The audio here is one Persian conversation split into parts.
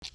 Hayır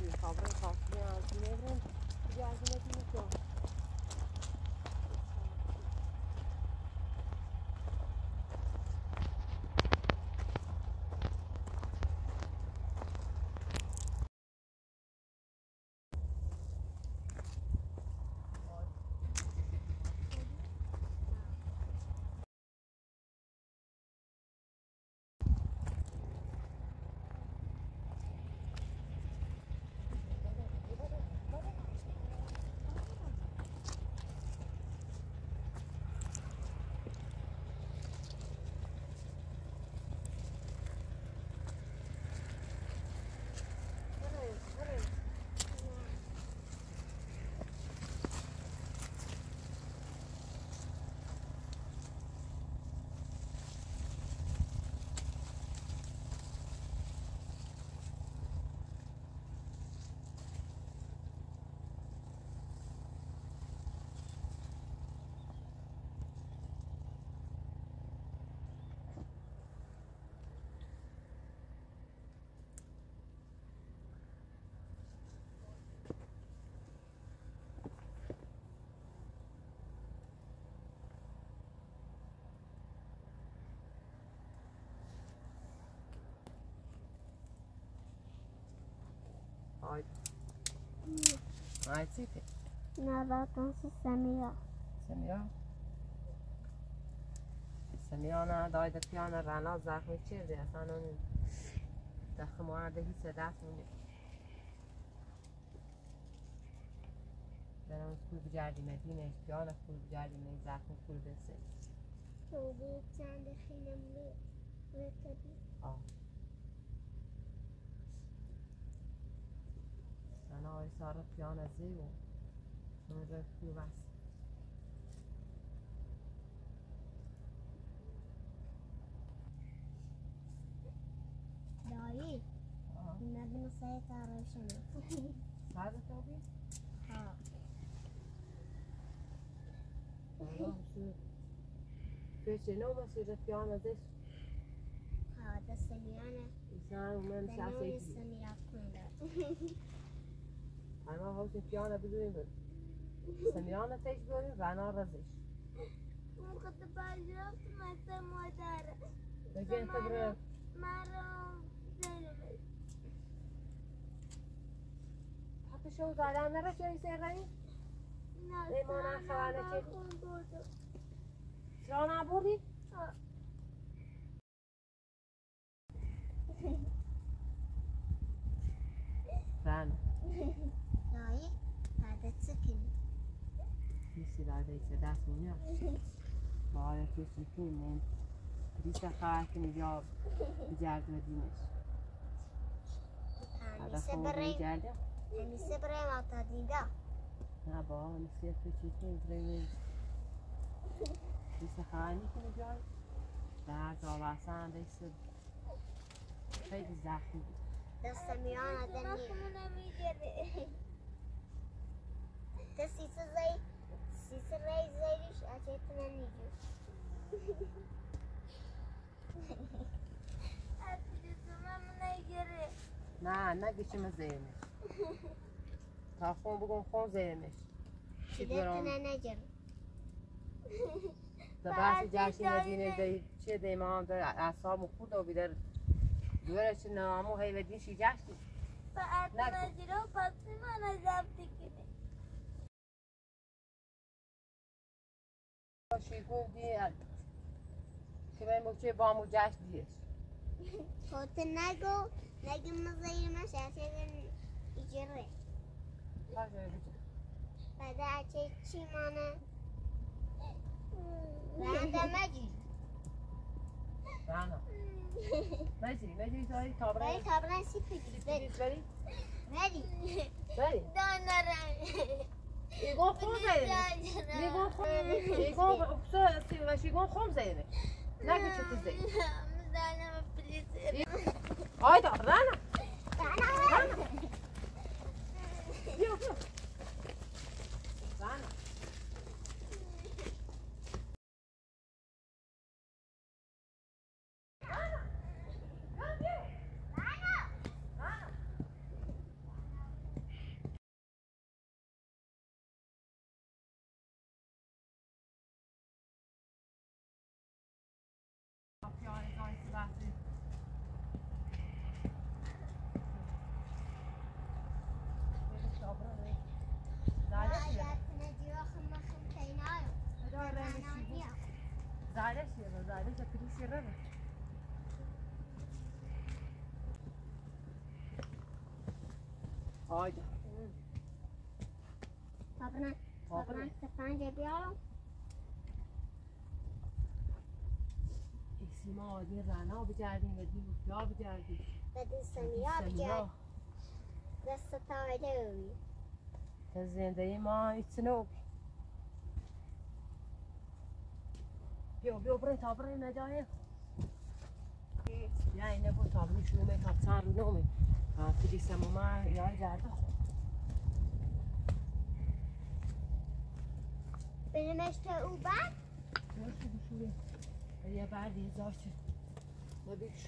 diyor, sabrın kalkmıyor, ağzını evren, bir ağzını edilmiş yok. Ai, sim. Na verdade, Samira na daida tiana Rana zahmet çirdi. Sen onun zahmet vardı hiç edasını. Ben onu kulübücüldü Medine, tiana kulübücüldü Medine zahmet kulübesi. Kulübü çanda xinamlı ve tabi. Ay sarı piyano zeyvo, sonra kuvas. Dayı, ne beni sayet arayışını? Sadece tabii. Ha. Allah'ım şu, köşe ne olmaz ki piyano zey? Ha, da semiyana. İnsan umman şahsiyeti. اما هاوشن پیانه بدونیم بود سمیرانه تش باریم و انا رزش من خود باید رفت مثل مادره بگه خبره مرم زیرمش حتی شو دارم نرش جایی سیر رایی؟ نه ایمانه خواهده چه؟ چرا نبوردی؟ ها فهم Dayı, perdesi kim? Kisi derdeyse ders mi yok? Bağır kisi kim ben? Birisi kahretini yap, bicerdi ve dinleş. Hemisi bireyim. Hemisi bireyim atadığında. Ha bağır, hemisi kisi kim bireyim. Birisi kahretini yap. مرد آورسن هم دیسته خیلی زخمی دست میان آدنی دست سیسه رای زیریش اچهتون هم نیجور نه گشیم زیرمش تا خون بگم خون زیرمش شدتون هم نجم بعضی جشن ندینه چه دیم هم داره اصحاب و خود رو بیدار دورش نامو حیودین شی جشن با اتنا جرو پسی من ازابتی کنه شیگون دید که من مکچه بامو جشن دیش خودت نگو نگیم مزایی من شخصیت ایجره بعد اچه چی مانه رانا مجید رانا مجید داری تابرن بری تابرن سیب بگیری بری بری دانا رانا یگون خوم زیرمش یگون خوم زیرمش یگون خوم زیرمش نگه چه تو زیرمش دانا پلیز آیدا رانا رانا رانا آیدا تابنه سفنجه بیارم ایسی ما آدین رنا بجردیم و دین اوکلا بجردیم و دین سمیرا بجردیم دست تاویده اوی تا زندگی ما ایچنه اوی بیو بره تابره نجایه یا اینه بود تابره شومه تا چند رو نومه فریسم اومد یای جرده خود بینمش تا او بعد؟ باید که بشوره یه بعد یه داشته نبیش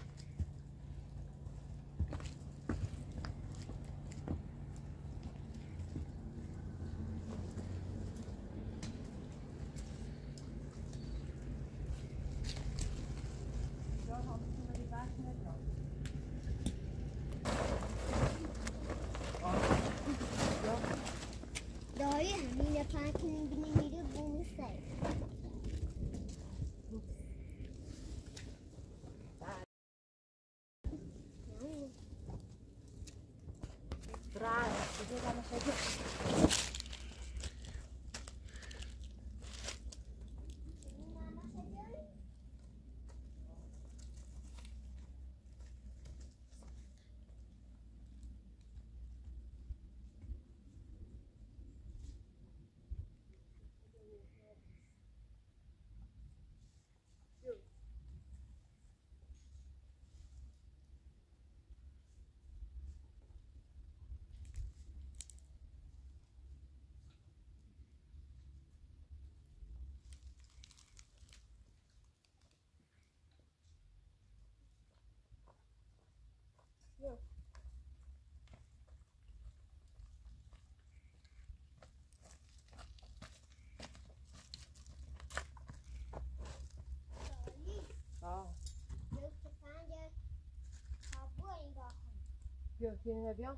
Yo, tienen avión.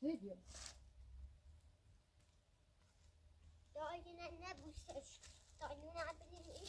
Ne diyor? Ya yine ne bu ses? Ya yine abinin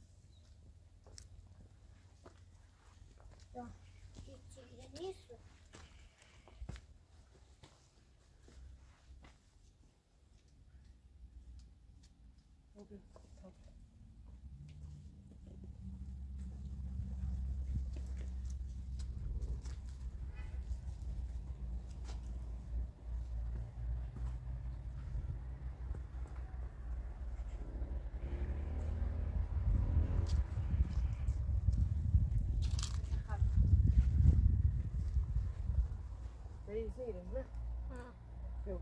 Ya hiç iyi su. Tabii. Değil mi? Hı. Yok.